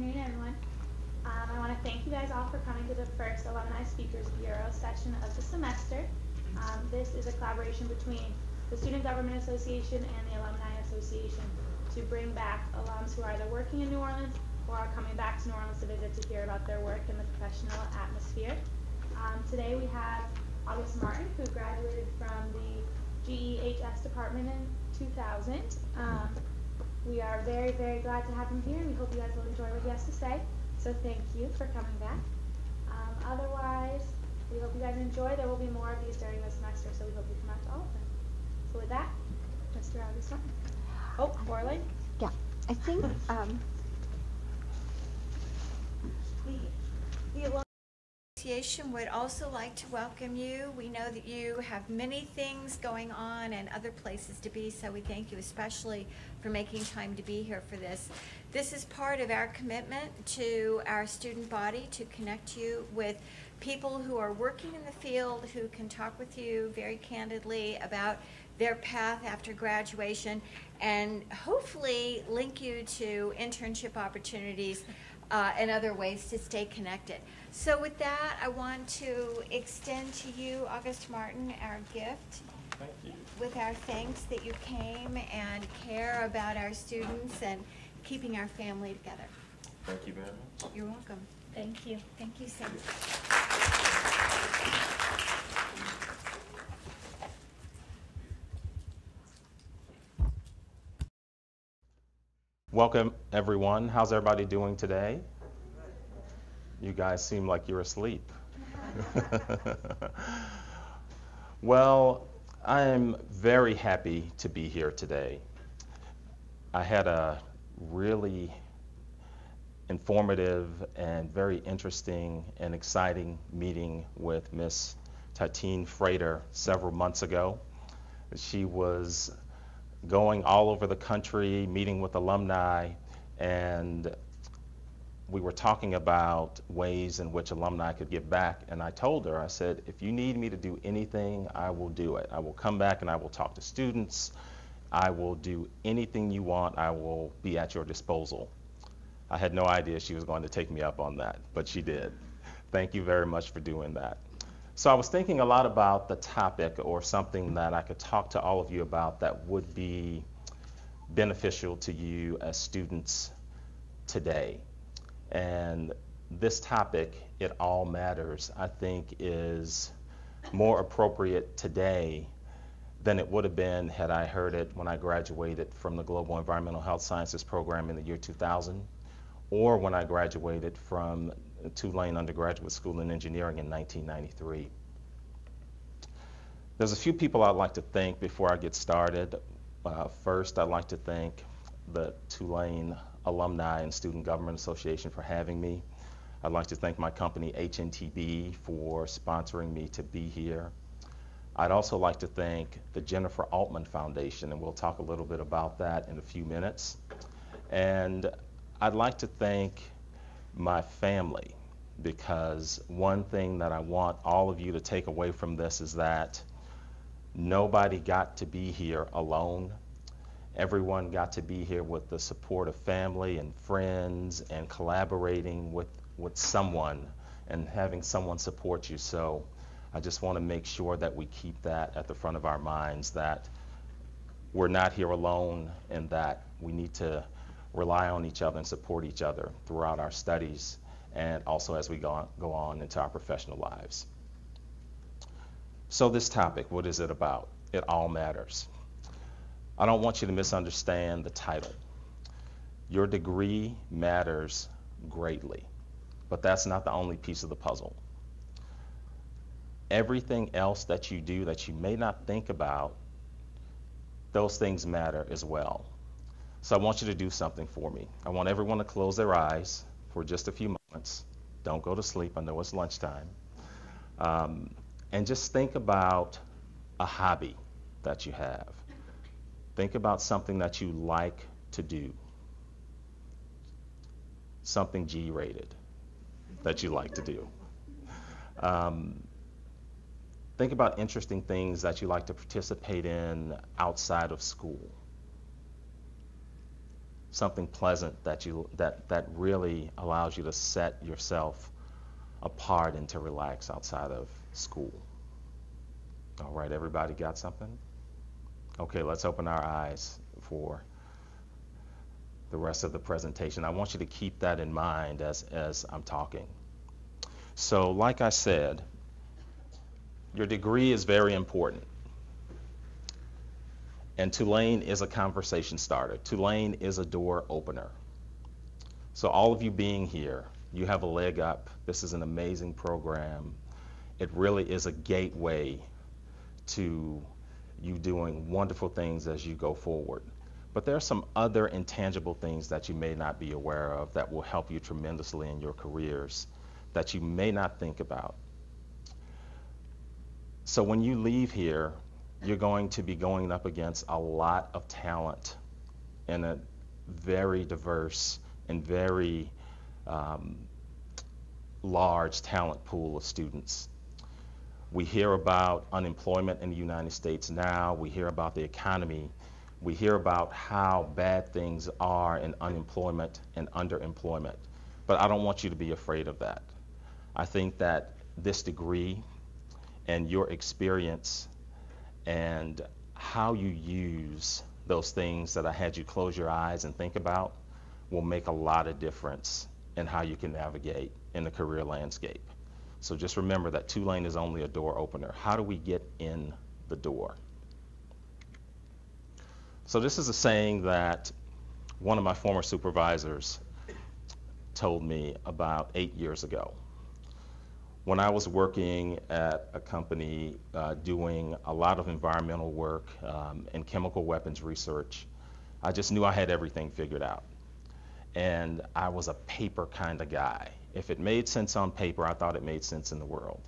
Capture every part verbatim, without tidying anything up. afternoon, everyone. Um, I want to thank you guys all for coming to the first Alumni Speakers Bureau session of the semester. Um, this is a collaboration between the Student Government Association and the Alumni Association to bring back alums who are either working in New Orleans or are coming back to New Orleans to visit to hear about their work in the professional atmosphere. Um, today we have August Martin, who graduated from the G E H S department in two thousand. Um, we are very, very glad to have him here. We hope you guys will enjoy what he has to say. So thank you for coming back. Um, otherwise, we hope you guys enjoy. There will be more of these during the semester, so we hope you come out to all of them. So with that, Mister August Martin. Oh, Borland? Yeah, I think um, the, the Alumni Association would also like to welcome you. We know that you have many things going on and other places to be, so we thank you especially for making time to be here for this. This is part of our commitment to our student body to connect you with people who are working in the field who can talk with you very candidly about their path after graduation and hopefully link you to internship opportunities uh, and other ways to stay connected. So with that, I want to extend to you, August Martin, our gift. Thank you. With our thanks that you came and care about our students and keeping our family together. Thank you very much. You're welcome. Thank you. Thank you so much. Welcome, everyone. How's everybody doing today? You guys seem like you're asleep. Well, I am very happy to be here today. I had a really informative and very interesting and exciting meeting with Miz Tatine Freider several months ago. She was going all over the country, meeting with alumni, and we were talking about ways in which alumni could give back, and I told her, I said, if you need me to do anything, I will do it. I will come back and I will talk to students. I will do anything you want. I will be at your disposal. I had no idea she was going to take me up on that, but she did. Thank you very much for doing that. So I was thinking a lot about the topic or something that I could talk to all of you about that would be beneficial to you as students today. And this topic, It All Matters, I think is more appropriate today than it would have been had I heard it when I graduated from the Global Environmental Health Sciences program in the year two thousand, or when I graduated from Tulane Undergraduate School in Engineering in nineteen ninety-three. There's a few people I'd like to thank before I get started. Uh, first, I'd like to thank the Tulane Alumni and Student Government Association for having me. I'd like to thank my company, H N T B, for sponsoring me to be here. I'd also like to thank the Jennifer Altman Foundation, and we'll talk a little bit about that in a few minutes. And I'd like to thank my family, because one thing that I want all of you to take away from this is that nobody got to be here alone. Everyone got to be here with the support of family and friends and collaborating with, with someone and having someone support you. So I just want to make sure that we keep that at the front of our minds, that we're not here alone and that we need to rely on each other and support each other throughout our studies and also as we go on, go on into our professional lives. So this topic, what is it about? It all matters. I don't want you to misunderstand the title. Your degree matters greatly, but that's not the only piece of the puzzle. Everything else that you do that you may not think about, those things matter as well. So I want you to do something for me. I want everyone to close their eyes for just a few moments. Don't go to sleep. I know it's lunchtime. Um, and just think about a hobby that you have. Think about something that you like to do. Something G-rated that you like to do. Um, think about interesting things that you like to participate in outside of school. something pleasant that you that that really allows you to set yourself apart and to relax outside of school. All right, everybody got something? Okay, let's open our eyes for the rest of the presentation. I want you to keep that in mind as as I'm talking. So, like I said, your degree is very important. And Tulane is a conversation starter. Tulane is a door opener. So all of you being here, you have a leg up. This is an amazing program. It really is a gateway to you doing wonderful things as you go forward. But there are some other intangible things that you may not be aware of that will help you tremendously in your careers that you may not think about. So when you leave here, you're going to be going up against a lot of talent in a very diverse and very um, large talent pool of students. We hear about unemployment in the United States now. We hear about the economy. We hear about how bad things are in unemployment and underemployment. But I don't want you to be afraid of that. I think that this degree and your experience and how you use those things that I had you close your eyes and think about will make a lot of difference in how you can navigate in the career landscape. So just remember that Tulane is only a door opener. How do we get in the door? So this is a saying that one of my former supervisors told me about eight years ago. When I was working at a company uh, doing a lot of environmental work um, and chemical weapons research, I just knew I had everything figured out. And I was a paper kind of guy. If it made sense on paper, I thought it made sense in the world.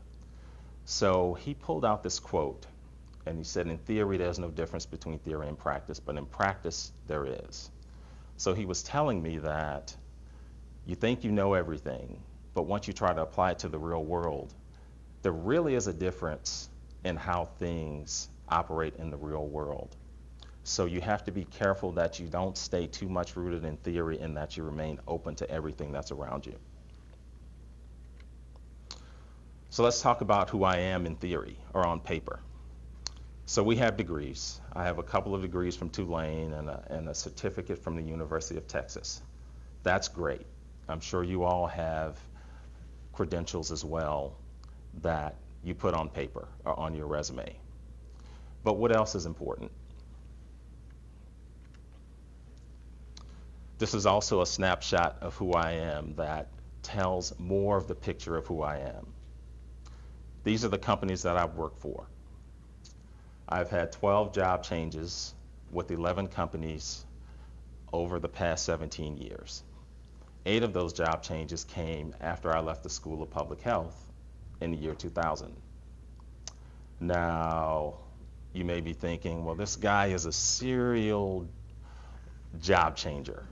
So he pulled out this quote, and he said, in theory, there's no difference between theory and practice, but in practice, there is. So he was telling me that you think you know everything, but once you try to apply it to the real world, there really is a difference in how things operate in the real world. So you have to be careful that you don't stay too much rooted in theory and that you remain open to everything that's around you. So let's talk about who I am in theory or on paper. So we have degrees. I have a couple of degrees from Tulane and a, and a certificate from the University of Texas. That's great. I'm sure you all have credentials as well that you put on paper or on your resume. But what else is important? This is also a snapshot of who I am that tells more of the picture of who I am. These are the companies that I've worked for. I've had twelve job changes with eleven companies over the past seventeen years. Eight of those job changes came after I left the School of Public Health in the year two thousand. Now, you may be thinking, well, this guy is a serial job changer.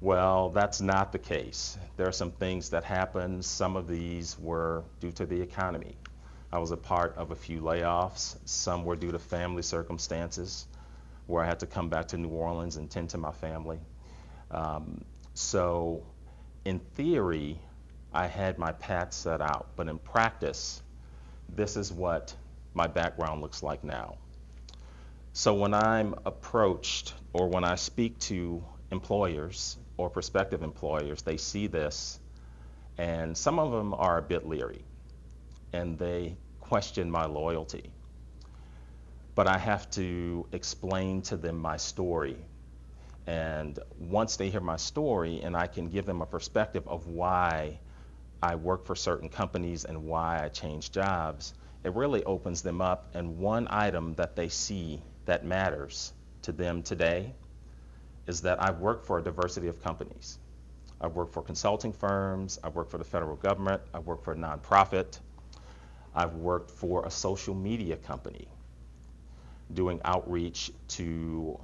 Well, that's not the case. There are some things that happened. Some of these were due to the economy. I was a part of a few layoffs. Some were due to family circumstances where I had to come back to New Orleans and tend to my family. Um, so, in theory, I had my path set out, but in practice, this is what my background looks like now. So when I'm approached or when I speak to employers or prospective employers, they see this, and some of them are a bit leery, and they question my loyalty. But I have to explain to them my story. And once they hear my story and I can give them a perspective of why I work for certain companies and why I change jobs, it really opens them up. And one item that they see that matters to them today is that I work for a diversity of companies. I work for consulting firms, I work for the federal government, I work for a nonprofit, I've worked for a social media company doing outreach to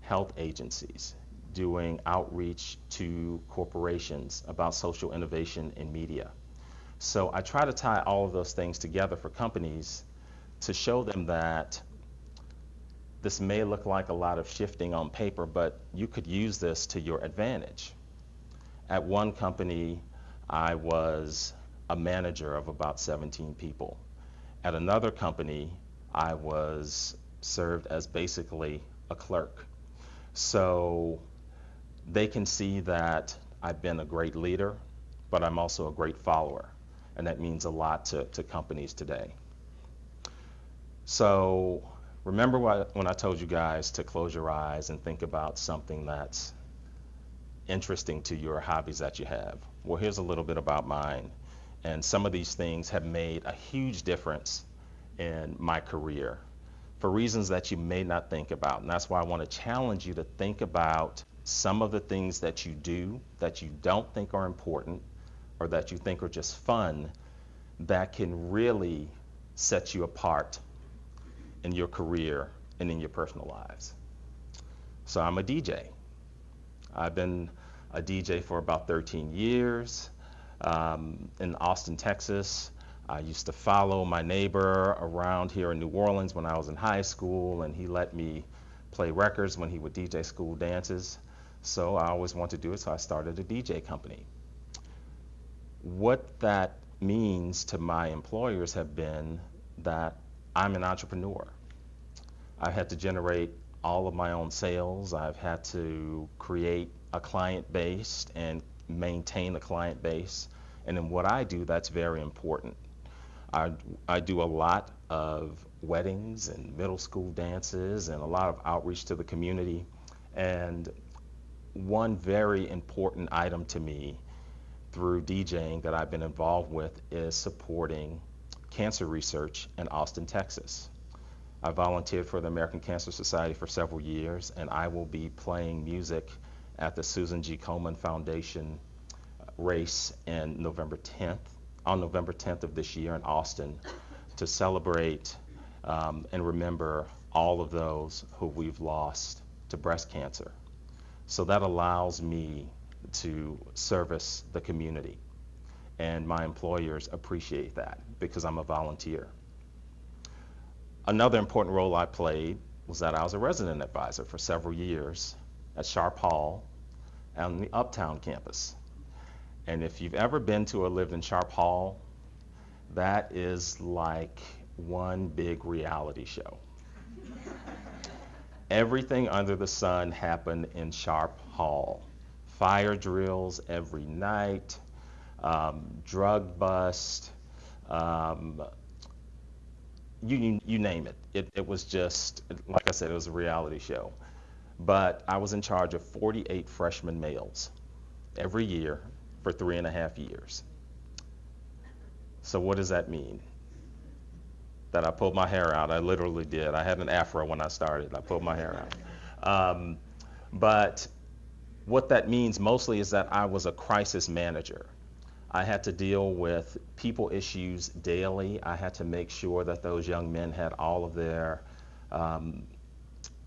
health agencies, doing outreach to corporations about social innovation in media. So I try to tie all of those things together for companies to show them that This may look like a lot of shifting on paper, but you could use this to your advantage. At one company, I was a manager of about seventeen people. At another company, I was served as basically a clerk. So they can see that I've been a great leader, but I'm also a great follower. And that means a lot to, to companies today. So remember what, when I told you guys to close your eyes and think about something that's interesting to your hobbies that you have. Well, here's a little bit about mine. And some of these things have made a huge difference in my career for reasons that you may not think about. And that's why I want to challenge you to think about some of the things that you do that you don't think are important or that you think are just fun that can really set you apart in your career and in your personal lives. So I'm a D J. I've been a D J for about thirteen years. Um, in Austin, Texas. I used to follow my neighbor around here in New Orleans when I was in high school, and he let me play records when he would D J school dances. So I always wanted to do it, so I started a D J company. What that means to my employers have been that I'm an entrepreneur. I've had to generate all of my own sales. I've had to create a client base and maintain a client base, and in what I do, that's very important. I, I do a lot of weddings and middle school dances and a lot of outreach to the community, and one very important item to me through DJing that I've been involved with is supporting cancer research in Austin, Texas. I volunteered for the American Cancer Society for several years, and I will be playing music at the Susan G. Komen Foundation race in November tenth, on November tenth of this year in Austin, to celebrate um, and remember all of those who we've lost to breast cancer. So that allows me to service the community, and my employers appreciate that because I'm a volunteer. Another important role I played was that I was a resident advisor for several years at Sharp Hall on the Uptown campus. And if you've ever been to or lived in Sharp Hall, that is like one big reality show. Everything under the sun happened in Sharp Hall. Fire drills every night, um, drug bust, um, you, you name it. it. It was just, like I said, it was a reality show. But I was in charge of forty-eight freshman males every year for three and a half years. So what does that mean? That I pulled my hair out. I literally did. I had an afro when I started. I pulled my hair out. Um, but what that means mostly is that I was a crisis manager. I had to deal with people issues daily. I had to make sure that those young men had all of their um,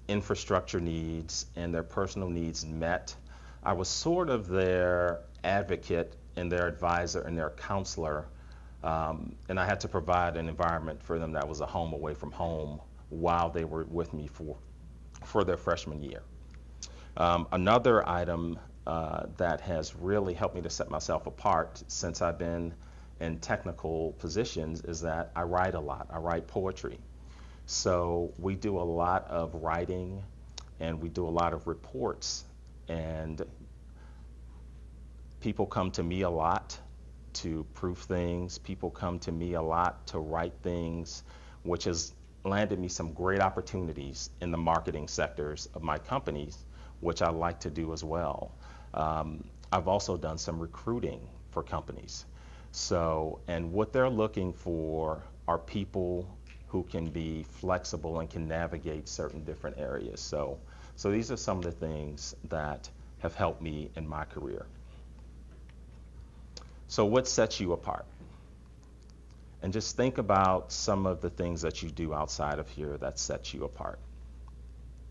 infrastructure needs and their personal needs met. I was sort of their advocate and their advisor and their counselor, um, and I had to provide an environment for them that was a home away from home while they were with me for, for their freshman year. Um, another item uh, that has really helped me to set myself apart since I've been in technical positions is that I write a lot. I write poetry. So we do a lot of writing, and we do a lot of reports, and people come to me a lot to proof things. People come to me a lot to write things, which has landed me some great opportunities in the marketing sectors of my companies, which I like to do as well. Um, I've also done some recruiting for companies. So, and what they're looking for are people who can be flexible and can navigate certain different areas. So, so these are some of the things that have helped me in my career. So what sets you apart? And just think about some of the things that you do outside of here that sets you apart.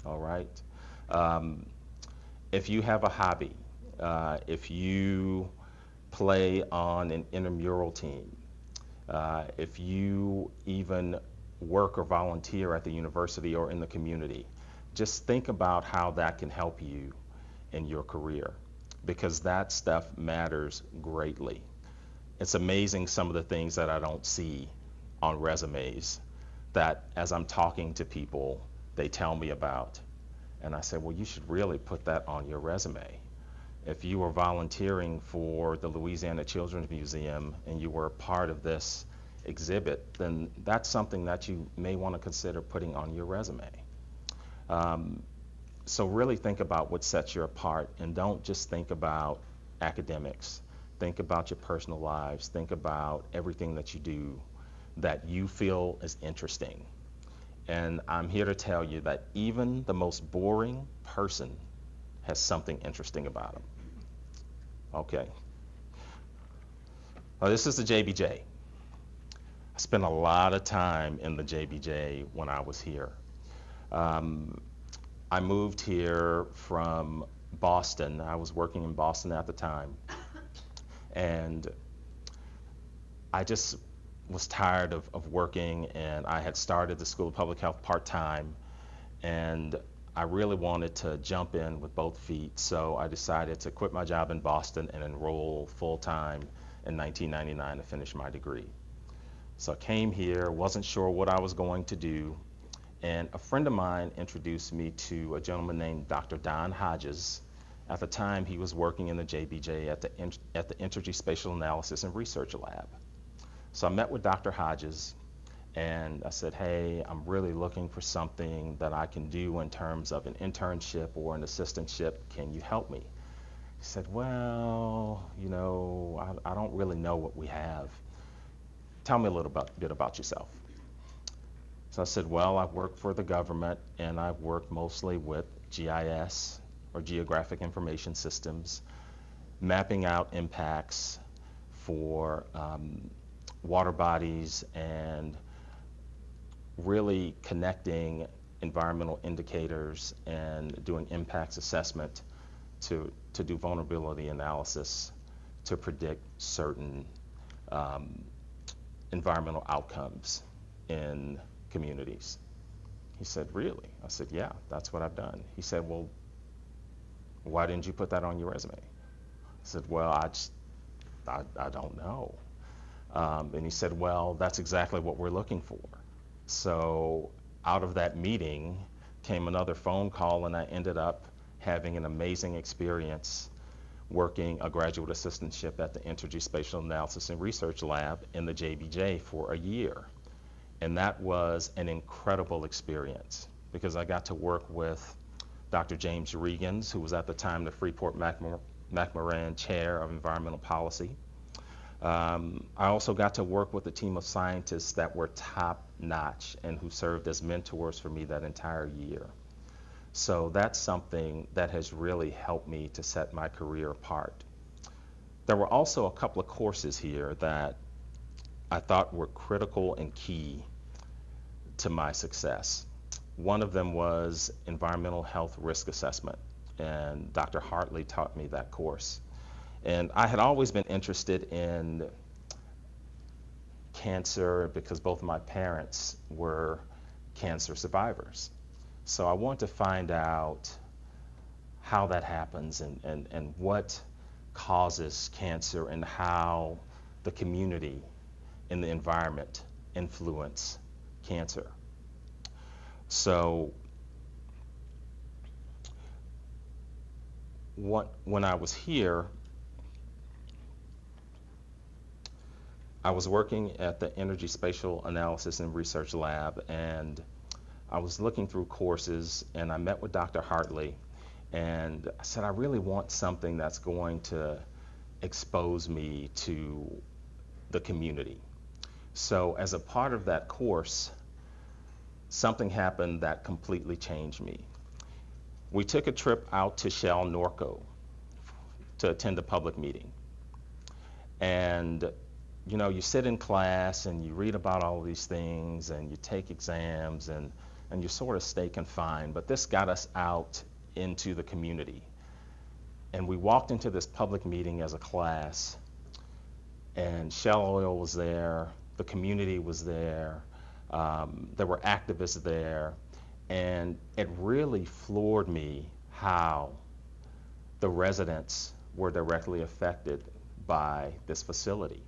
All right? Um, if you have a hobby, uh, if you play on an intramural team, uh, if you even work or volunteer at the university or in the community. Just think about how that can help you in your career, because that stuff matters greatly. It's amazing some of the things that I don't see on resumes that as I'm talking to people, they tell me about. And I say, well, you should really put that on your resume. If you were volunteering for the Louisiana Children's Museum and you were a part of this exhibit, then that's something that you may want to consider putting on your resume. Um, so really think about what sets you apart, and don't just think about academics. Think about your personal lives. Think about everything that you do that you feel is interesting. And I'm here to tell you that even the most boring person has something interesting about them. Okay. Well, this is the J B J. I spent a lot of time in the J B J when I was here. Um, I moved here from Boston. I was working in Boston at the time. And I just was tired of, of working, and I had started the School of Public Health part-time, and I really wanted to jump in with both feet, so I decided to quit my job in Boston and enroll full-time in nineteen ninety-nine to finish my degree. So I came here, wasn't sure what I was going to do, and a friend of mine introduced me to a gentleman named Doctor Don Hodges. At the time, he was working in the J B J at the, at the Entergy Spatial Analysis and Research Lab. So I met with Doctor Hodges, and I said, hey, I'm really looking for something that I can do in terms of an internship or an assistantship. Can you help me? He said, well, you know, I, I don't really know what we have. Tell me a little bit, bit about yourself. So I said, well, I've worked for the government, and I've worked mostly with G I S, or Geographic Information Systems, mapping out impacts for um, water bodies and really connecting environmental indicators and doing impacts assessment to, to do vulnerability analysis to predict certain um, environmental outcomes in communities. He said, really? I said, yeah, that's what I've done. He said, well, why didn't you put that on your resume? I said, well, I just, I, I don't know. Um, and he said, well, that's exactly what we're looking for. So out of that meeting came another phone call, and I ended up having an amazing experience working a graduate assistantship at the Entergy Spatial Analysis and Research Lab in the J B J for a year. And that was an incredible experience, because I got to work with Doctor James Regans, who was at the time the Freeport McMoran Chair of Environmental Policy. Um, I also got to work with a team of scientists that were top-notch and who served as mentors for me that entire year. So that's something that has really helped me to set my career apart. There were also a couple of courses here that I thought were critical and key to my success. One of them was environmental health risk assessment, and Doctor Hartley taught me that course. And I had always been interested in cancer because both of my parents were cancer survivors. So I wanted to find out how that happens and, and, and what causes cancer and how the community and the environment influence cancer. So what, when I was here, I was working at the Entergy Spatial Analysis and Research Lab, and I was looking through courses, and I met with Doctor Hartley, and I said, I really want something that's going to expose me to the community. So as a part of that course, something happened that completely changed me. We took a trip out to Shell Norco to attend a public meeting. And you know, you sit in class and you read about all these things and you take exams and, and you sort of stay confined, but this got us out into the community. And we walked into this public meeting as a class, and Shell Oil was there, the community was there, Um, there were activists there, and it really floored me how the residents were directly affected by this facility.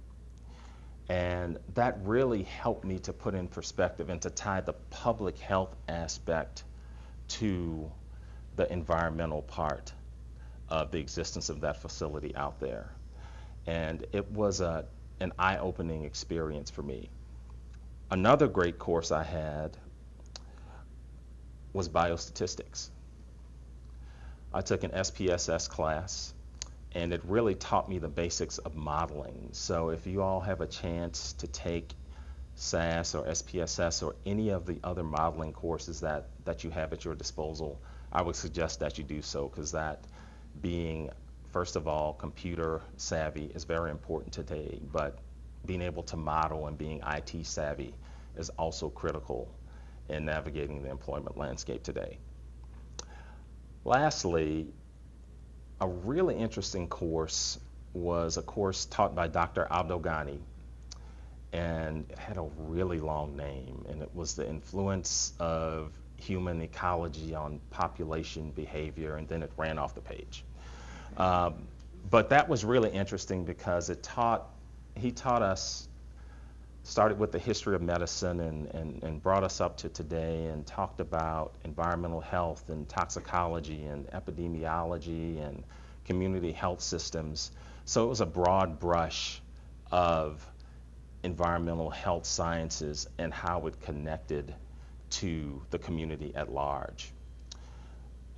And that really helped me to put in perspective and to tie the public health aspect to the environmental part of the existence of that facility out there. And it was a, an eye-opening experience for me. Another great course I had was biostatistics. I took an S P S S class, and it really taught me the basics of modeling. So if you all have a chance to take S A S or S P S S or any of the other modeling courses that, that you have at your disposal, I would suggest that you do so, because that being, first of all, computer savvy is very important today, but being able to model and being I T savvy is also critical in navigating the employment landscape today. Lastly, a really interesting course was a course taught by Doctor Abdelghani, and it had a really long name, and it was the influence of human ecology on population behavior, and then it ran off the page. Um, but that was really interesting because it taught, he taught us, started with the history of medicine and, and, and brought us up to today, and talked about environmental health and toxicology and epidemiology and community health systems. So it was a broad brush of environmental health sciences and how it connected to the community at large.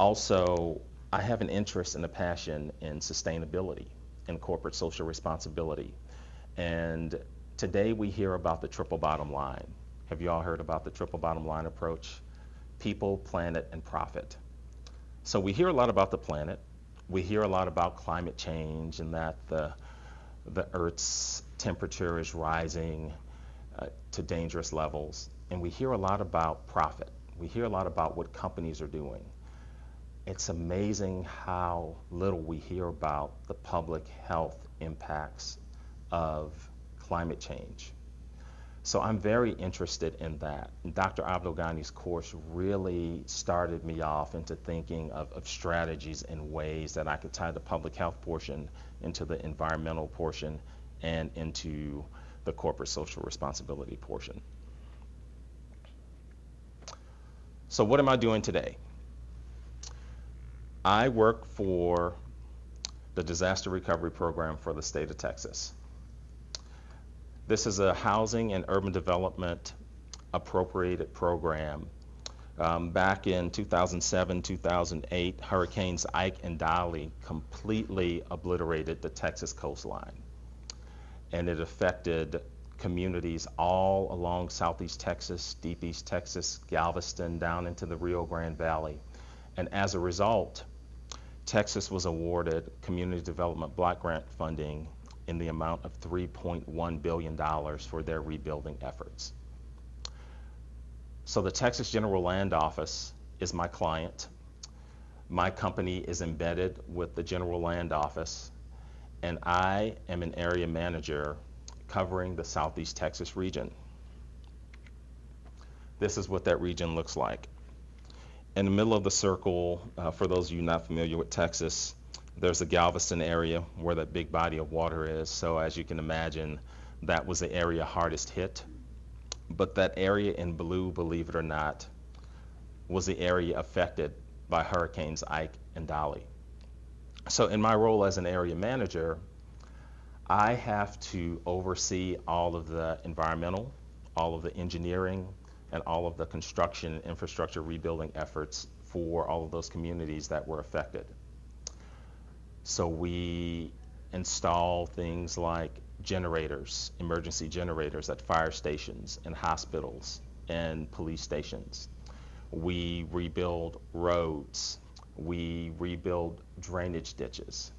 Also, I have an interest and a passion in sustainability and corporate social responsibility. And today we hear about the triple bottom line. Have you all heard about the triple bottom line approach? People, planet, and profit. So we hear a lot about the planet. We hear a lot about climate change and that the, the Earth's temperature is rising uh, to dangerous levels. And we hear a lot about profit. We hear a lot about what companies are doing. It's amazing how little we hear about the public health impacts of climate change. So I'm very interested in that. And Doctor Abdelghani's course really started me off into thinking of, of strategies and ways that I could tie the public health portion into the environmental portion and into the corporate social responsibility portion. So what am I doing today? I work for the Disaster Recovery Program for the state of Texas. This is a housing and urban development appropriated program. Um, back in two thousand seven, two thousand eight, Hurricanes Ike and Dolly completely obliterated the Texas coastline. And it affected communities all along Southeast Texas, Deep East Texas, Galveston, down into the Rio Grande Valley. And as a result, Texas was awarded community development block grant funding in the amount of three point one billion dollars for their rebuilding efforts. So the Texas General Land Office is my client. My company is embedded with the General Land Office, and I am an area manager covering the Southeast Texas region. This is what that region looks like. In the middle of the circle, uh, for those of you not familiar with Texas, there's the Galveston area where that big body of water is. So as you can imagine, that was the area hardest hit. But that area in blue, believe it or not, was the area affected by Hurricanes Ike and Dolly. So in my role as an area manager, I have to oversee all of the environmental, all of the engineering, and all of the construction and infrastructure rebuilding efforts for all of those communities that were affected. So we install things like generators, emergency generators at fire stations and hospitals and police stations. We rebuild roads. We rebuild drainage ditches.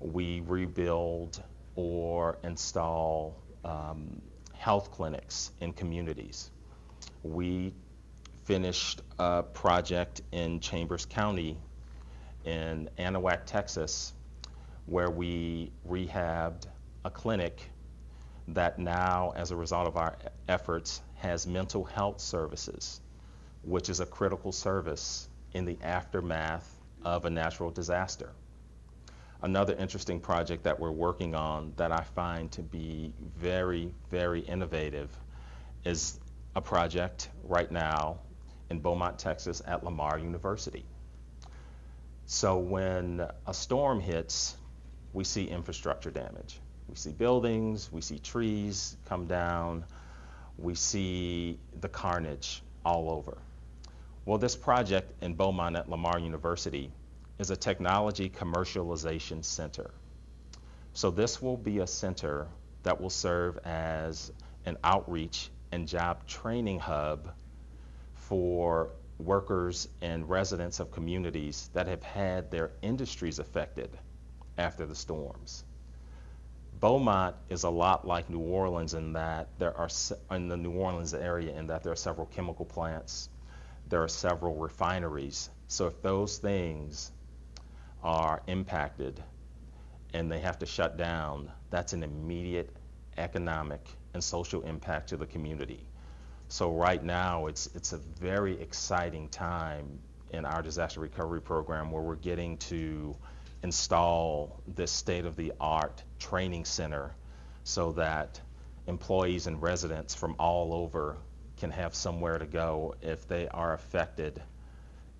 We rebuild or install um, health clinics in communities. We finished a project in Chambers County in Anahuac, Texas, where we rehabbed a clinic that now, as a result of our efforts, has mental health services, which is a critical service in the aftermath of a natural disaster. Another interesting project that we're working on that I find to be very, very innovative is a project right now in Beaumont, Texas at Lamar University. So when a storm hits, we see infrastructure damage. We see buildings, we see trees come down, we see the carnage all over. Well, this project in Beaumont at Lamar University is a technology commercialization center. So this will be a center that will serve as an outreach and job training hub for workers and residents of communities that have had their industries affected after the storms. Beaumont is a lot like New Orleans in that there are, in the New Orleans area, in that there are several chemical plants, there are several refineries. So if those things are impacted and they have to shut down, that's an immediate economic and social impact to the community. So right now, it's, it's a very exciting time in our disaster recovery program where we're getting to install this state-of-the-art training center so that employees and residents from all over can have somewhere to go if they are affected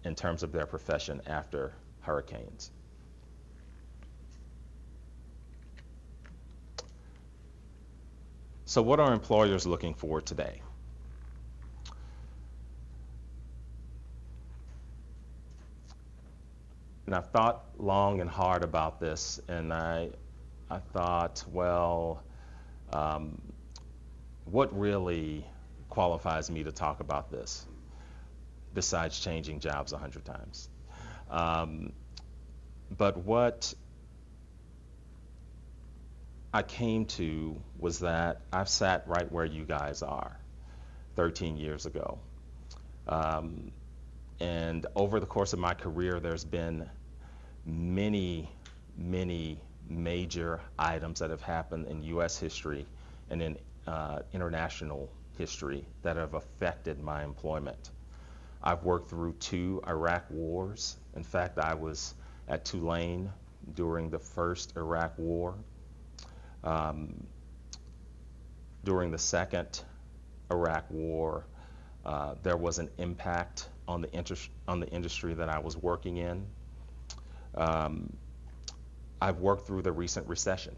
in terms of their profession after hurricanes. So what are employers looking for today? And I've thought long and hard about this, and I, I thought, well, um, what really qualifies me to talk about this besides changing jobs a hundred times? Um, but what I came to was that I've sat right where you guys are thirteen years ago. Um, and over the course of my career, there's been many, many major items that have happened in U S history and in uh, international history that have affected my employment. I've worked through two Iraq wars. In fact, I was at Tulane during the first Iraq war. Um, during the second Iraq war, uh, there was an impact on the, inter on the industry that I was working in. Um, I've worked through the recent recession,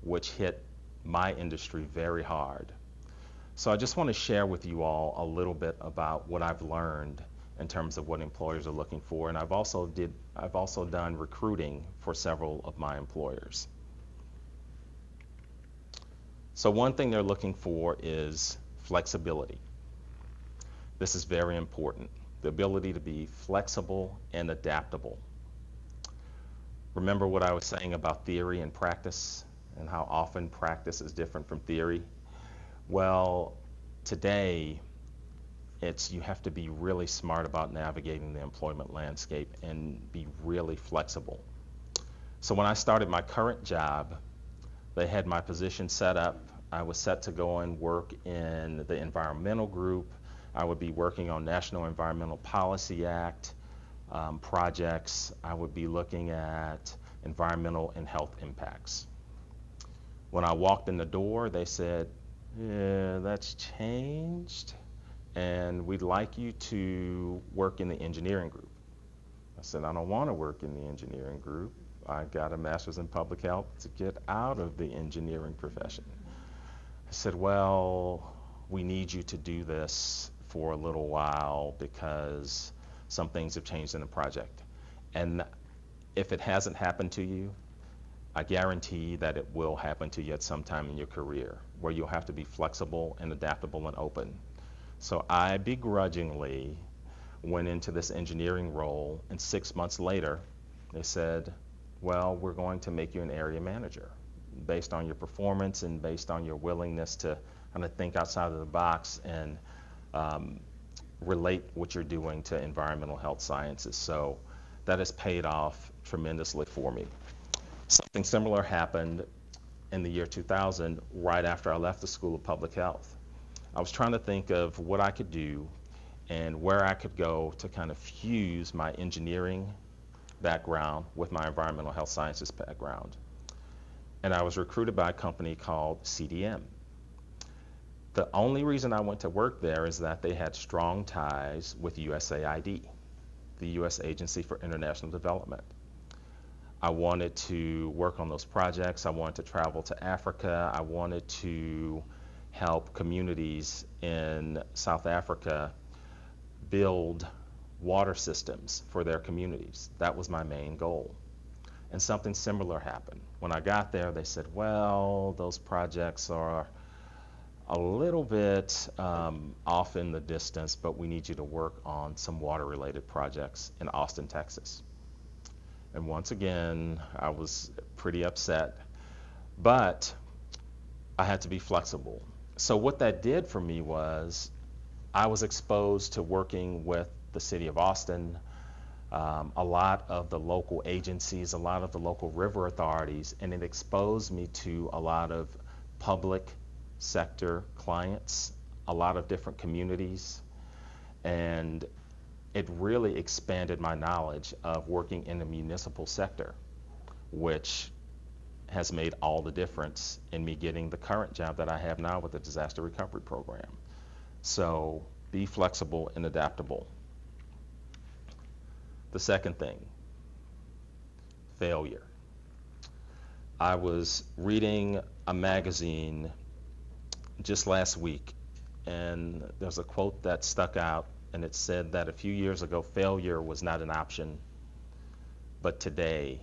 which hit my industry very hard. So I just want to share with you all a little bit about what I've learned in terms of what employers are looking for. And I've also, did, I've also done recruiting for several of my employers. So one thing they're looking for is flexibility. This is very important, the ability to be flexible and adaptable. Remember what I was saying about theory and practice and how often practice is different from theory? Well, today, it's you have to be really smart about navigating the employment landscape and be really flexible. So when I started my current job, they had my position set up. I was set to go and work in the environmental group. I would be working on National Environmental Policy Act um, projects. I would be looking at environmental and health impacts. When I walked in the door, they said, yeah, that's changed, and we'd like you to work in the engineering group. I said, I don't want to work in the engineering group. I got a master's in public health to get out of the engineering profession. I said, well, we need you to do this for a little while because some things have changed in the project. And if it hasn't happened to you, I guarantee that it will happen to you at some time in your career where you'll have to be flexible and adaptable and open. So I begrudgingly went into this engineering role, and six months later, they said, well, we're going to make you an area manager based on your performance and based on your willingness to kind of think outside of the box and um, relate what you're doing to environmental health sciences. So that has paid off tremendously for me. Something similar happened in the year two thousand right after I left the School of Public Health. I was trying to think of what I could do and where I could go to kind of fuse my engineering background with my environmental health sciences background. And I was recruited by a company called C D M. The only reason I went to work there is that they had strong ties with U S A I D, the U S Agency for International Development. I wanted to work on those projects. I wanted to travel to Africa. I wanted to help communities in South Africa build water systems for their communities. That was my main goal. And something similar happened. When I got there, they said, well, those projects are a little bit um, off in the distance, but we need you to work on some water-related projects in Austin, Texas. And once again, I was pretty upset, but I had to be flexible. So what that did for me was I was exposed to working with the City of Austin, um, a lot of the local agencies, a lot of the local river authorities, and it exposed me to a lot of public sector clients, a lot of different communities, and it really expanded my knowledge of working in the municipal sector, which has made all the difference in me getting the current job that I have now with the Disaster Recovery Program. So be flexible and adaptable. The second thing, failure. I was reading a magazine just last week, and there's a quote that stuck out, and it said that a few years ago, failure was not an option, but today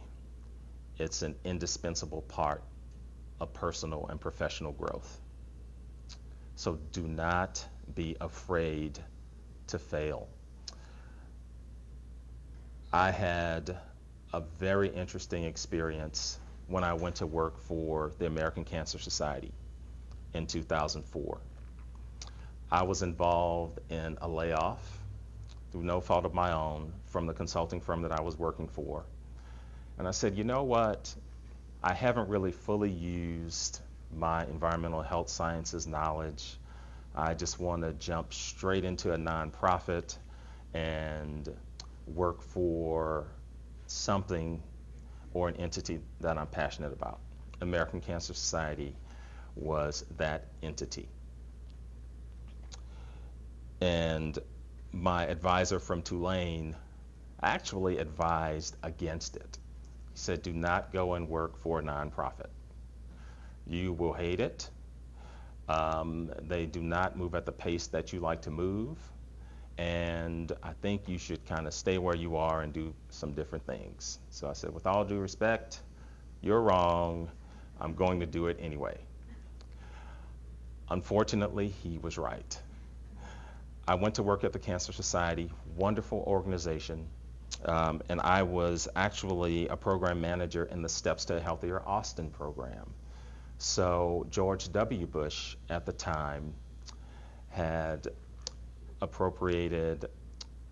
it's an indispensable part of personal and professional growth. So do not be afraid to fail. I had a very interesting experience when I went to work for the American Cancer Society in two thousand four. I was involved in a layoff through no fault of my own from the consulting firm that I was working for. And I said, you know what? I haven't really fully used my environmental health sciences knowledge. I just want to jump straight into a nonprofit and work for something or an entity that I'm passionate about. American Cancer Society was that entity. And my advisor from Tulane actually advised against it. He said, do not go and work for a nonprofit. You will hate it. Um, they do not move at the pace that you like to move. And I think you should kind of stay where you are and do some different things. So I said, with all due respect, you're wrong. I'm going to do it anyway. Unfortunately, he was right. I went to work at the Cancer Society, wonderful organization, um, and I was actually a program manager in the Steps to a Healthier Austin program. So George W. Bush at the time had appropriated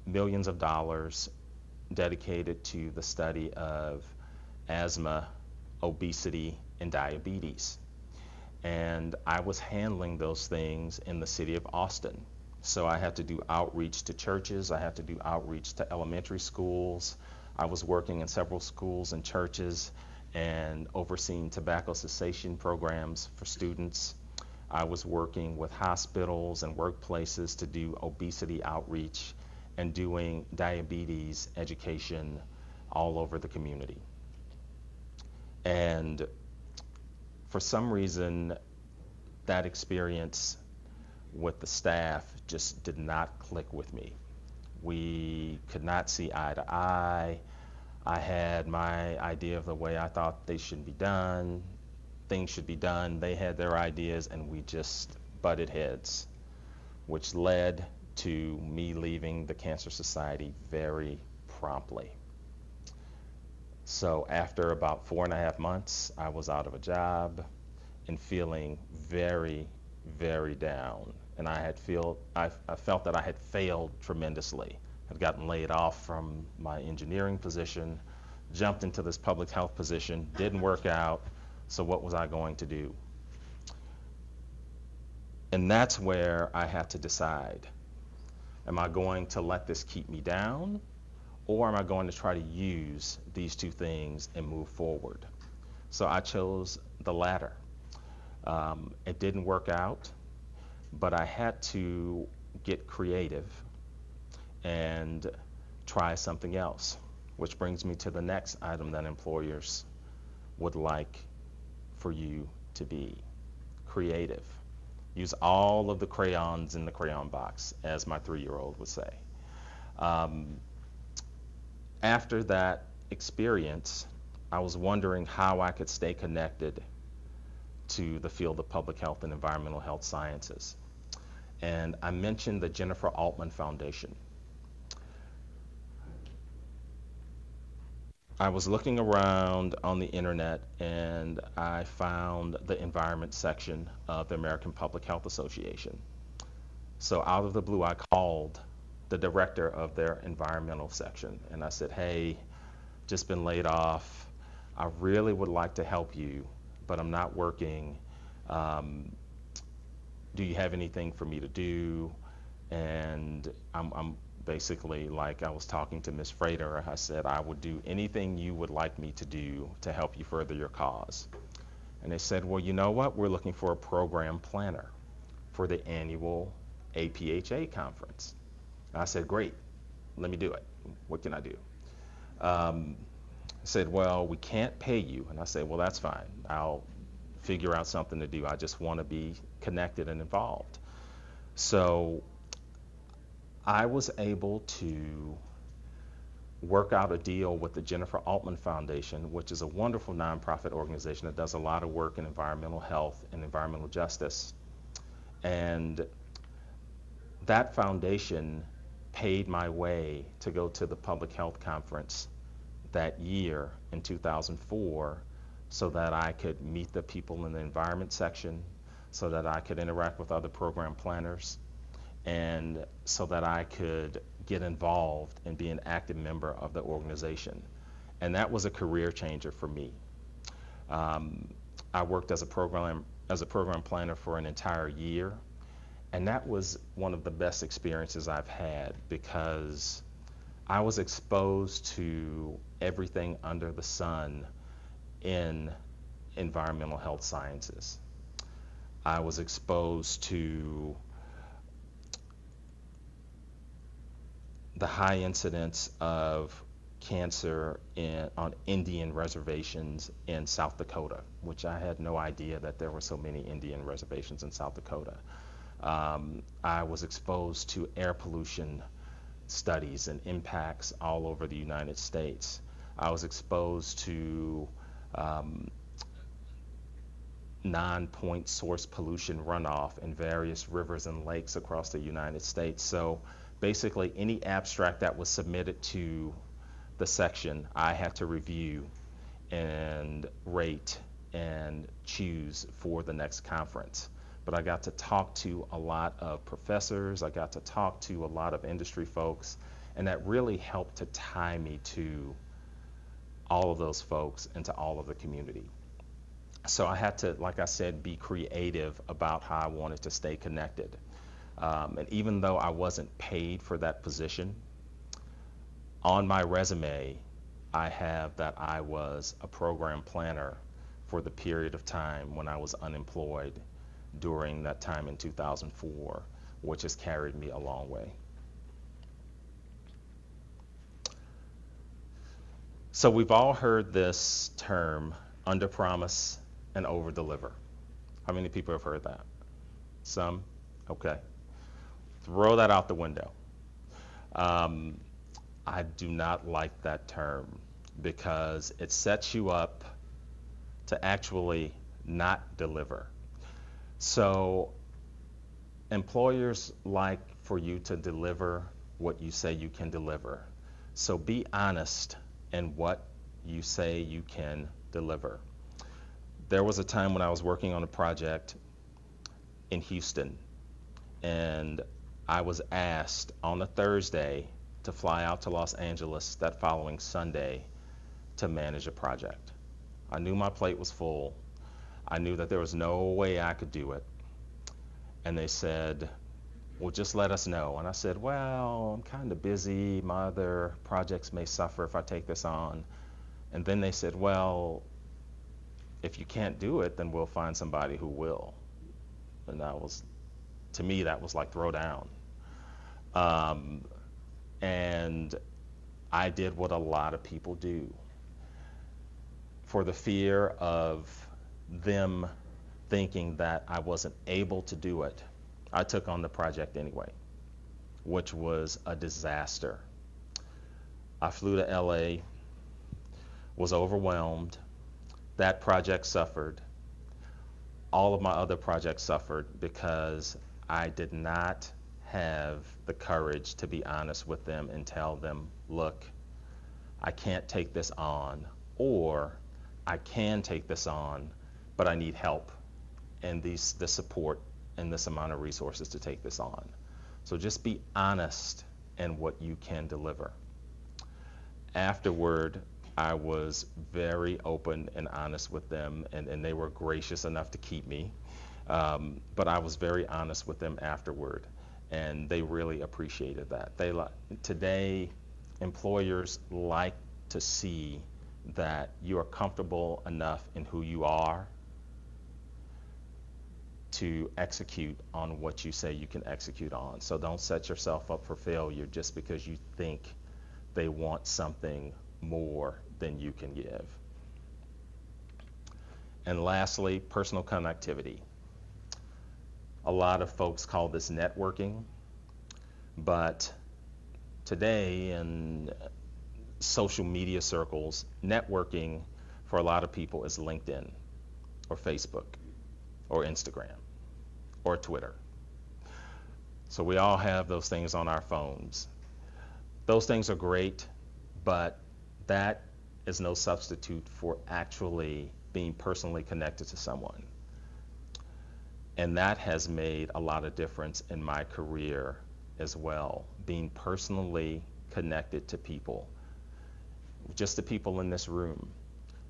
millions of dollars dedicated to the study of asthma, obesity, and diabetes. And I was handling those things in the city of Austin. So I had to do outreach to churches, I had to do outreach to elementary schools. I was working in several schools and churches and overseeing tobacco cessation programs for students. I was working with hospitals and workplaces to do obesity outreach and doing diabetes education all over the community. And for some reason, that experience with the staff just did not click with me. We could not see eye to eye. I had my idea of the way I thought they should be done, things should be done. They had their ideas and we just butted heads, which led to me leaving the Cancer Society very promptly. So after about four and a half months, I was out of a job and feeling very, very down. And I had feel, I, I felt that I had failed tremendously. I'd gotten laid off from my engineering position, jumped into this public health position, didn't work out, so what was I going to do? And that's where I had to decide, am I going to let this keep me down, or am I going to try to use these two things and move forward? So I chose the latter. Um, it didn't work out, but I had to get creative and try something else, which brings me to the next item that employers would like for you to be: creative. Use all of the crayons in the crayon box, as my three-year-old would say. Um, after that experience, I was wondering how I could stay connected to the field of public health and environmental health sciences. And I mentioned the Jennifer Altman Foundation. I was looking around on the internet and I found the environment section of the American Public Health Association. So out of the blue, I called the director of their environmental section and I said, hey, just been laid off. I really would like to help you, but I'm not working. Um, do you have anything for me to do? And I'm, I'm basically, like I was talking to Miz Freider, I said, I would do anything you would like me to do to help you further your cause. And they said, well, you know what? We're looking for a program planner for the annual A P H A conference. And I said, great, let me do it. What can I do? Um, I said, well, we can't pay you. And I said, well, that's fine. I'll figure out something to do. I just want to be connected and involved. So I was able to work out a deal with the Jennifer Altman Foundation, which is a wonderful nonprofit organization that does a lot of work in environmental health and environmental justice. And that foundation paid my way to go to the public health conference that year in two thousand four, so that I could meet the people in the environment section, so that I could interact with other program planners, and so that I could get involved and be an active member of the organization. And that was a career changer for me. Um, I worked as a program as a program planner for an entire year, and that was one of the best experiences I've had, because I was exposed to everything under the sun in environmental health sciences. I was exposed to the high incidence of cancer in, on Indian reservations in South Dakota, which I had no idea that there were so many Indian reservations in South Dakota. Um, I was exposed to air pollution studies and impacts all over the United States. I was exposed to um, non-point source pollution runoff in various rivers and lakes across the United States. So basically any abstract that was submitted to the section, I had to review and rate and choose for the next conference. But I got to talk to a lot of professors, I got to talk to a lot of industry folks, and that really helped to tie me to all of those folks and to all of the community. So I had to, like I said, be creative about how I wanted to stay connected. Um, and even though I wasn't paid for that position, on my resume, I have that I was a program planner for the period of time when I was unemployed during that time in two thousand four, which has carried me a long way. So we've all heard this term, underpromise and overdeliver. How many people have heard that? Some? Okay. Throw that out the window. Um, I do not like that term because it sets you up to actually not deliver. So employers like for you to deliver what you say you can deliver. So be honest in what you say you can deliver. There was a time when I was working on a project in Houston, and I was asked on a Thursday to fly out to Los Angeles that following Sunday to manage a project. I knew my plate was full. I knew that there was no way I could do it. and they said, well, just let us know. And I said, well, I'm kind of busy. My other projects may suffer if I take this on. And then they said, well, if you can't do it, then we'll find somebody who will. And that was, to me, that was like throw down. Um, and I did what a lot of people do for the fear of them thinking that I wasn't able to do it. I took on the project anyway, which was a disaster. I flew to L A, was overwhelmed. That project suffered. All of my other projects suffered because I did not have the courage to be honest with them and tell them, look, I can't take this on, or I can take this on, but I need help and these, the support and this amount of resources to take this on. So just be honest in what you can deliver. Afterward, I was very open and honest with them, and, and they were gracious enough to keep me. Um, but I was very honest with them afterward, and they really appreciated that. They li- today, employers like to see that you are comfortable enough in who you are to execute on what you say you can execute on. So don't set yourself up for failure just because you think they want something more than you can give. And lastly, personal connectivity. A lot of folks call this networking, but today in social media circles, networking for a lot of people is LinkedIn or Facebook or Instagram or Twitter. So we all have those things on our phones. Those things are great, but that is no substitute for actually being personally connected to someone. And that has made a lot of difference in my career as well, being personally connected to people. Just the people in this room.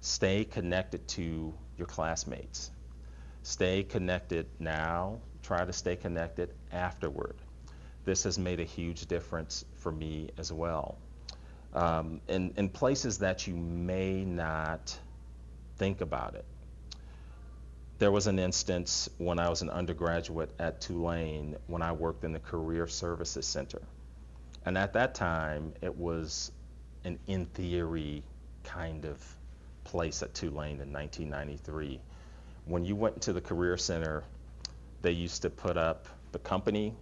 Stay connected to your classmates. Stay connected now. Try to stay connected afterward. This has made a huge difference for me as well. Um, in, in places that you may not think about it. There was an instance when I was an undergraduate at Tulane when I worked in the Career Services Center. And at that time, it was an in theory kind of place at Tulane in nineteen ninety-three. When you went to the Career Center, they used to put up the company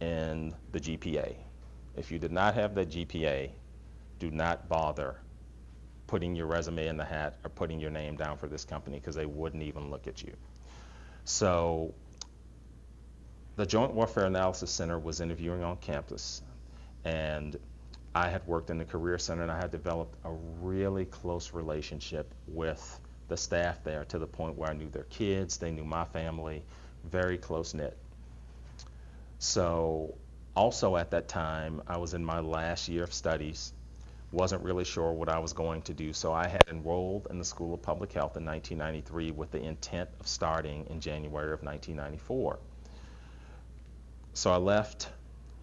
and the G P A. If you did not have that G P A, do not bother putting your resume in the hat or putting your name down for this company, because they wouldn't even look at you. So the Joint Warfare Analysis Center was interviewing on campus, and I had worked in the Career Center, and I had developed a really close relationship with the staff there to the point where I knew their kids, they knew my family, very close-knit. So also at that time, I was in my last year of studies, wasn't really sure what I was going to do, so I had enrolled in the School of Public Health in nineteen ninety-three with the intent of starting in January of nineteen ninety-four. So I left,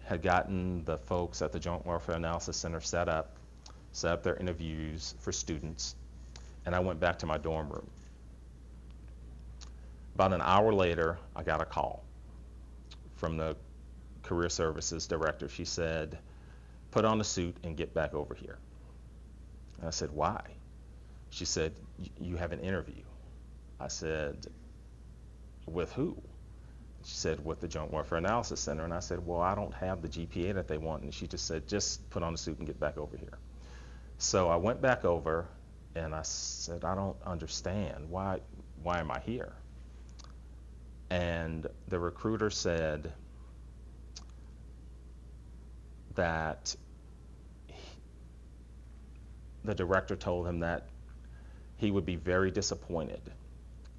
had gotten the folks at the Joint Warfare Analysis Center set up, set up their interviews for students, and I went back to my dorm room. About an hour later, I got a call from the Career Services Director. She said, put on a suit and get back over here. And I said, why? She said, you have an interview. I said, with who? She said, with the Joint Warfare Analysis Center. And I said, well, I don't have the G P A that they want. And she just said, just put on a suit and get back over here. So I went back over and I said, I don't understand. Why, why am I here? And the recruiter said that the director told him that he would be very disappointed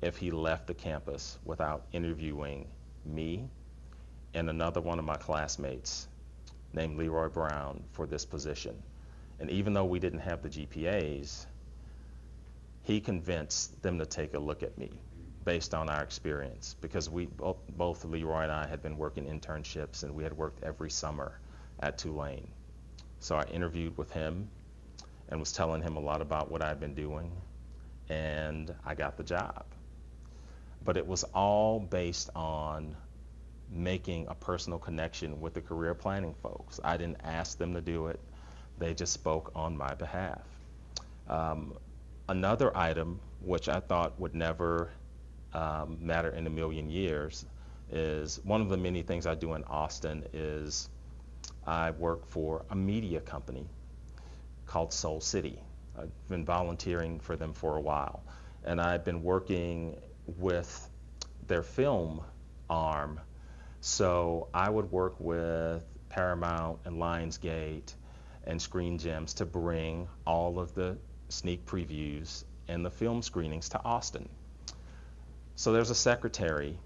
if he left the campus without interviewing me and another one of my classmates named Leroy Brown for this position. And even though we didn't have the G P As, he convinced them to take a look at me based on our experience, because we both, both Leroy and I had been working internships, and we had worked every summer at Tulane. So I interviewed with him and was telling him a lot about what I've been doing, and I got the job. But it was all based on making a personal connection with the career planning folks. I didn't ask them to do it. They just spoke on my behalf. Um, another item, which I thought would never um, matter in a million years, is one of the many things I do in Austin is I work for a media company called Soul City. I've been volunteering for them for a while, and I've been working with their film arm. So I would work with Paramount and Lionsgate and Screen Gems to bring all of the sneak previews and the film screenings to Austin. So there's a secretary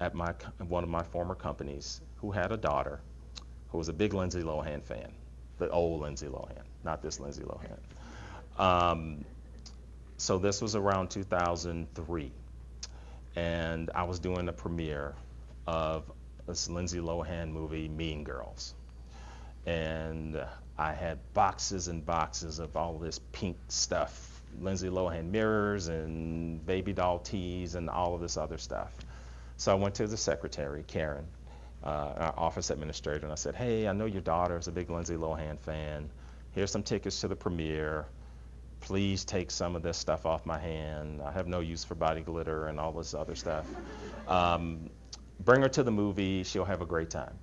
at my one of my former companies who had a daughter who was a big Lindsay Lohan fan, the old Lindsay Lohan, not this Lindsay Lohan. Um, so this was around two thousand three, and I was doing a premiere of this Lindsay Lohan movie, Mean Girls, and I had boxes and boxes of all this pink stuff, Lindsay Lohan mirrors and baby doll tees and all of this other stuff. So I went to the secretary, Karen, uh, our office administrator, and I said, hey, I know your daughter is a big Lindsay Lohan fan. Here's some tickets to the premiere. Please take some of this stuff off my hand. I have no use for body glitter and all this other stuff. Um, bring her to the movie. She'll have a great time.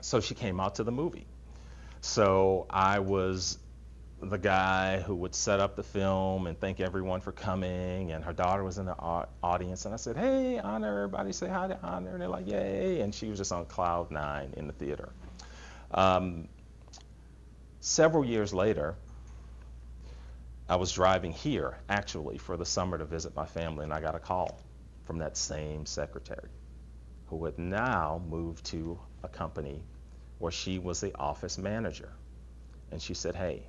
So she came out to the movie. So I was the guy who would set up the film and thank everyone for coming, and her daughter was in the audience, and I said, hey, Honor, everybody say hi to Honor, and they're like, yay, and she was just on cloud nine in the theater. Um, several years later, I was driving here, actually, for the summer to visit my family, and I got a call from that same secretary, who had now moved to a company where she was the office manager. And she said, hey,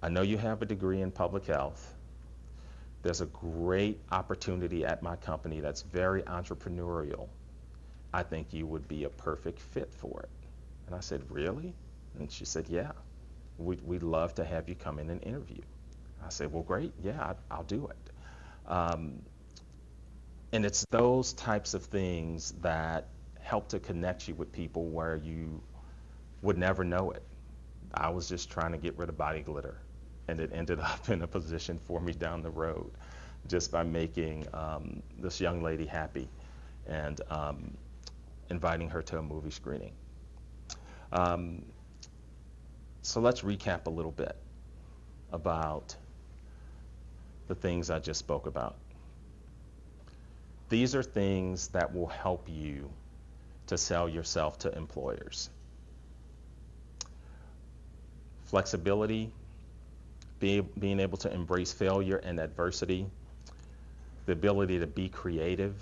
I know you have a degree in public health. There's a great opportunity at my company that's very entrepreneurial. I think you would be a perfect fit for it. And I said, really? And she said, yeah, we'd, we'd love to have you come in and interview. I said, well, great, yeah, I'll do it. Um, and it's those types of things that help to connect you with people where you would never know it. I was just trying to get rid of body glitter, and it ended up in a position for me down the road just by making um, this young lady happy and um, inviting her to a movie screening. Um, so let's recap a little bit about the things I just spoke about. These are things that will help you to sell yourself to employers. Flexibility, be, being able to embrace failure and adversity, the ability to be creative,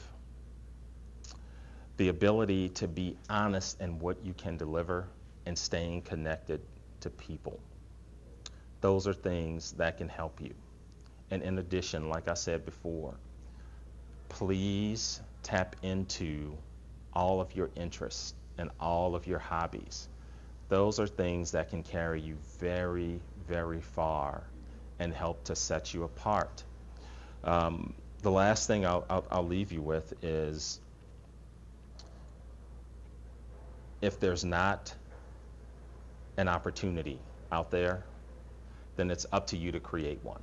the ability to be honest in what you can deliver, and staying connected to people. Those are things that can help you. And in addition, like I said before, please tap into all of your interests and all of your hobbies. Those are things that can carry you very, very far and help to set you apart. Um, the last thing I'll, I'll, I'll leave you with is, if there's not an opportunity out there, then it's up to you to create one.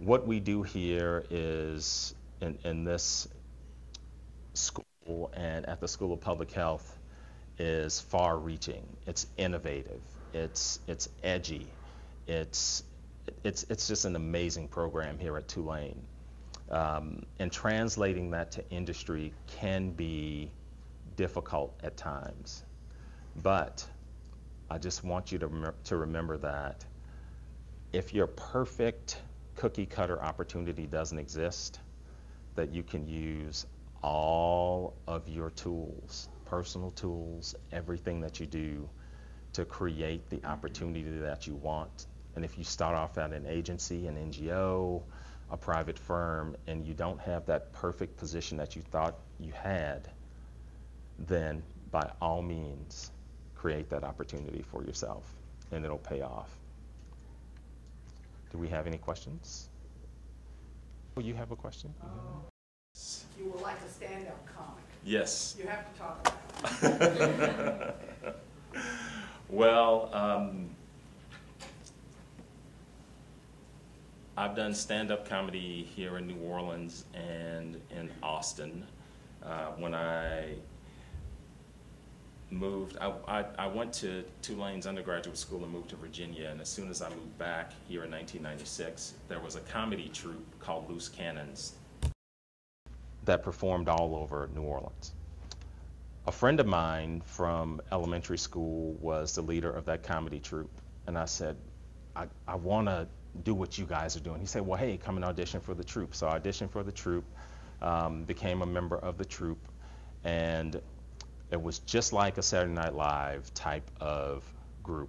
What we do here is, in, in this school, and at the School of Public Health, is far-reaching. It's innovative. It's it's edgy. It's it's it's just an amazing program here at Tulane. Um, and translating that to industry can be difficult at times. But I just want you to rem to remember that if your perfect cookie-cutter opportunity doesn't exist, that you can use all of your tools, personal tools, everything that you do to create the opportunity that you want. And if you start off at an agency, an N G O, a private firm and you don't have that perfect position that you thought you had, then by all means create that opportunity for yourself and it'll pay off. Do we have any questions? Oh, you have a question? Um, you were like a stand-up comic. Yes. You have to talk about it. Well, um, I've done stand-up comedy here in New Orleans and in Austin. Uh, when I moved, I, I, I went to Tulane's undergraduate school and moved to Virginia, and as soon as I moved back here in nineteen ninety-six, there was a comedy troupe called Loose Cannons that performed all over New Orleans. A friend of mine from elementary school was the leader of that comedy troupe, and I said, I, I want to do what you guys are doing. He said, well, hey, come and audition for the troupe. So I auditioned for the troupe, um, became a member of the troupe, and it was just like a Saturday Night Live type of group.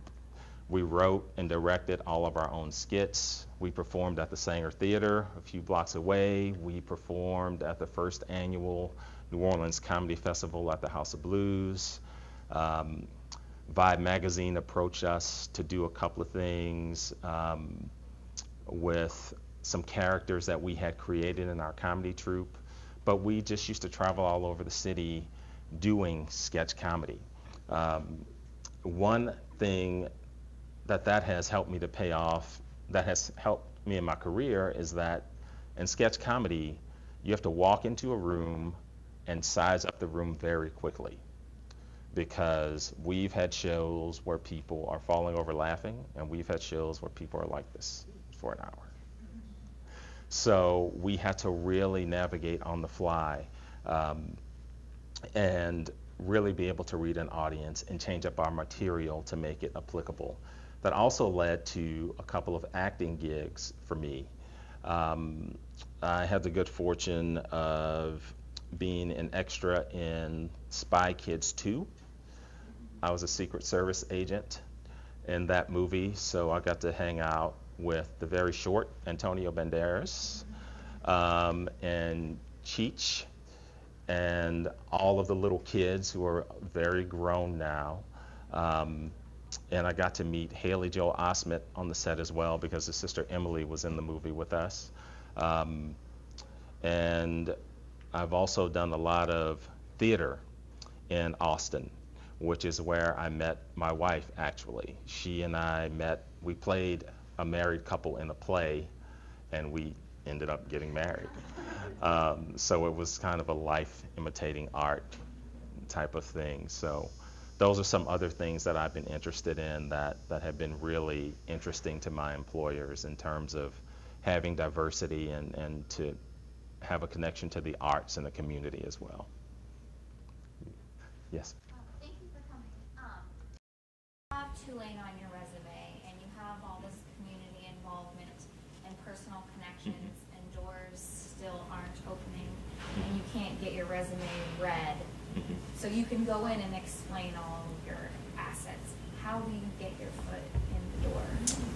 We wrote and directed all of our own skits. We performed at the Sanger Theater a few blocks away. We performed at the first annual New Orleans Comedy Festival at the House of Blues. Um, Vibe magazine approached us to do a couple of things um, with some characters that we had created in our comedy troupe, but we just used to travel all over the city doing sketch comedy. Um, one thing that that has helped me to pay off, that has helped me in my career, is that in sketch comedy, you have to walk into a room and size up the room very quickly, because we've had shows where people are falling over laughing, and we've had shows where people are like this for an hour. So we had to really navigate on the fly um, and really be able to read an audience and change up our material to make it applicable. That also led to a couple of acting gigs for me. Um, I had the good fortune of being an extra in Spy Kids two. I was a Secret Service agent in that movie, so I got to hang out with the very short Antonio Banderas um, and Cheech and all of the little kids who are very grown now. Um, and I got to meet Haley Joel Osment on the set as well, because his sister Emily was in the movie with us. Um, and I've also done a lot of theater in Austin, which is where I met my wife, actually. She and I met, we played a married couple in a play, and we ended up getting married. Um, so it was kind of a life imitating art type of thing. So those are some other things that I've been interested in that, that have been really interesting to my employers in terms of having diversity and, and to have a connection to the arts and the community as well. Yes? Uh, thank you for coming. Um, you have Tulane on your resume, and you have all this community involvement and personal connections, mm-hmm. and doors still aren't opening, and you can't get your resume read. Mm-hmm. So you can go in and explain all your assets. How do you get your foot in the door?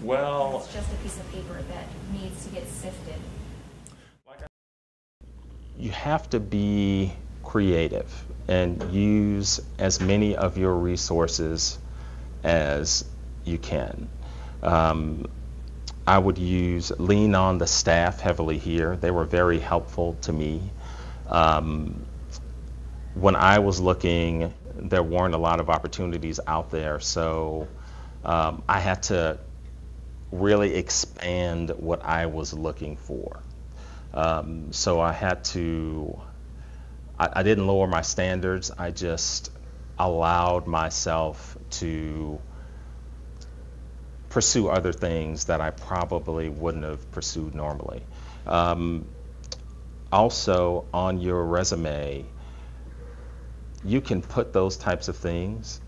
Well, it's just a piece of paper that needs to get sifted. You have to be creative and use as many of your resources as you can. Um, I would use, lean on the staff heavily here. They were very helpful to me. Um, when I was looking, there weren't a lot of opportunities out there, so um, I had to really expand what I was looking for. Um, so I had to, I, I didn't lower my standards, I just allowed myself to pursue other things that I probably wouldn't have pursued normally. Um, also, on your resume, you can put those types of things,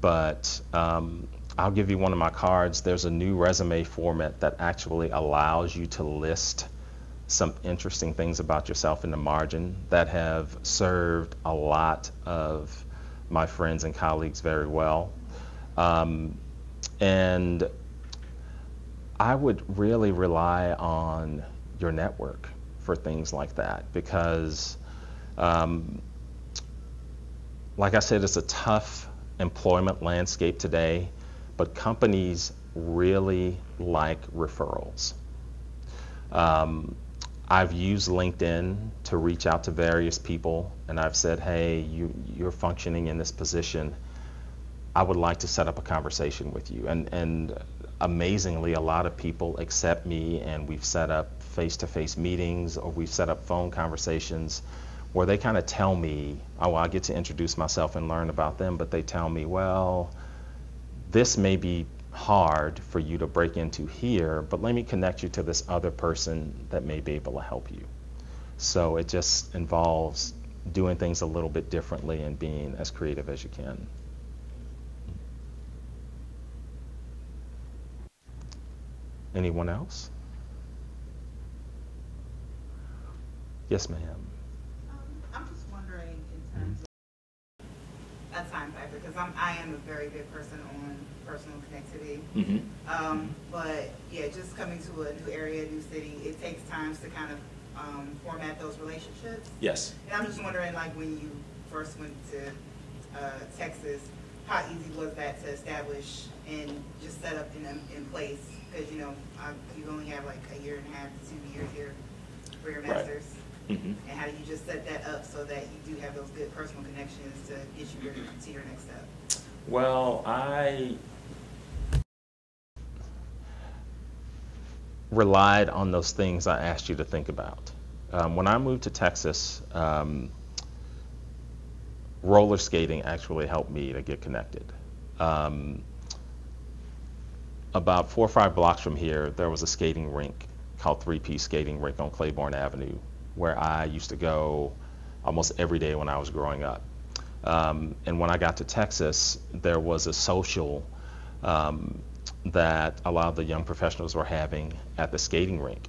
but um, I'll give you one of my cards. There's a new resume format that actually allows you to list some interesting things about yourself in the margin that have served a lot of my friends and colleagues very well. Um, and I would really rely on your network for things like that, because um, like I said, it's a tough employment landscape today, but companies really like referrals. Um, I've used LinkedIn to reach out to various people, and I've said, hey, you, you're functioning in this position. I would like to set up a conversation with you. And, and amazingly, a lot of people accept me, and we've set up face-to-face meetings, or we've set up phone conversations where they kind of tell me, oh, well, I get to introduce myself and learn about them, but they tell me, well, this may be hard for you to break into here, but let me connect you to this other person that may be able to help you. So it just involves doing things a little bit differently and being as creative as you can. Anyone else? Yes, ma'am. Um, I'm just wondering in terms of a time factor, because I'm, I am a very good person on personal connectivity. Mm-hmm. um, but yeah, just coming to a new area, new city, it takes time to kind of um, format those relationships. Yes. And I'm just wondering, like, when you first went to uh, Texas, how easy was that to establish and just set up in, in place? Because, you know, uh, you only have like a year and a half to two years here for your master's. Right. Mm-hmm. And how do you just set that up so that you do have those good personal connections to get you your, to your next step? Well, I relied on those things I asked you to think about. Um, when I moved to Texas, um, roller skating actually helped me to get connected. Um, about four or five blocks from here, there was a skating rink called three P Skating Rink on Claiborne Avenue, where I used to go almost every day when I was growing up. Um, and when I got to Texas, there was a social um, that a lot of the young professionals were having at the skating rink.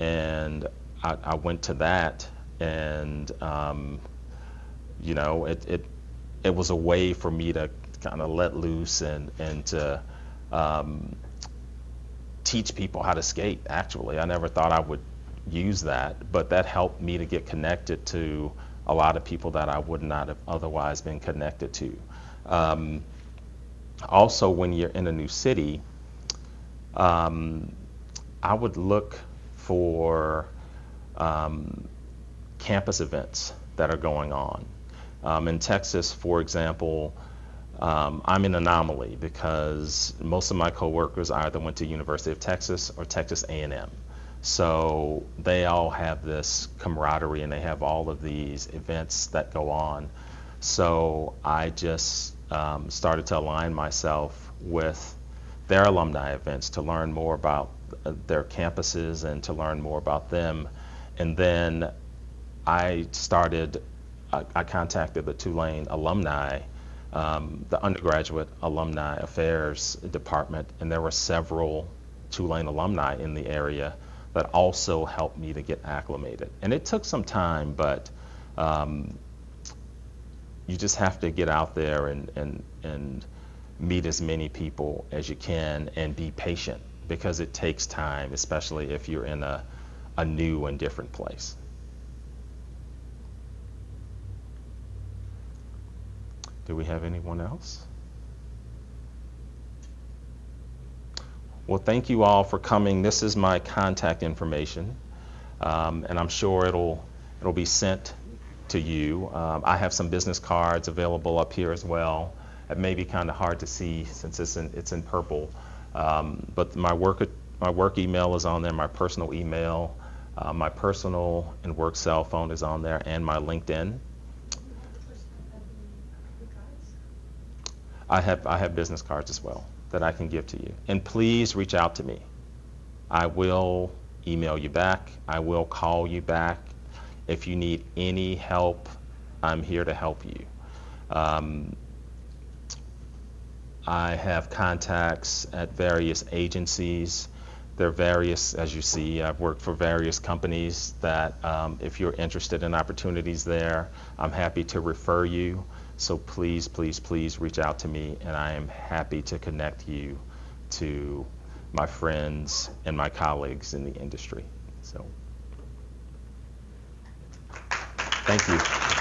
And I, I went to that, and um, you know, it, it, it was a way for me to kind of let loose and, and to um, teach people how to skate, actually. I never thought I would use that, but that helped me to get connected to a lot of people that I would not have otherwise been connected to. Um, also, when you're in a new city, um, I would look for um, campus events that are going on. Um, in Texas, for example, um, I'm an anomaly because most of my coworkers either went to University of Texas or Texas A and M. So they all have this camaraderie, and they have all of these events that go on. So I just um, started to align myself with their alumni events to learn more about their campuses and to learn more about them. And then I started, I, I contacted the Tulane alumni, um, the undergraduate alumni affairs department, and there were several Tulane alumni in the area that also helped me to get acclimated. And it took some time, but um, you just have to get out there and, and, and meet as many people as you can and be patient, because it takes time, especially if you're in a, a new and different place. Do we have anyone else? Well, thank you all for coming. This is my contact information, um, and I'm sure it'll, it'll be sent to you. Um, I have some business cards available up here as well. It may be kind of hard to see since it's in, it's in purple, um, but my work, my work email is on there, my personal email, uh, my personal and work cell phone is on there, and my LinkedIn. I have, I have business cards as well that I can give to you. And please reach out to me. I will email you back. I will call you back. If you need any help, I'm here to help you. Um, I have contacts at various agencies. There are various, as you see, I've worked for various companies that um, if you're interested in opportunities there, I'm happy to refer you. So please, please, please reach out to me, and I am happy to connect you to my friends and my colleagues in the industry. So. Thank you.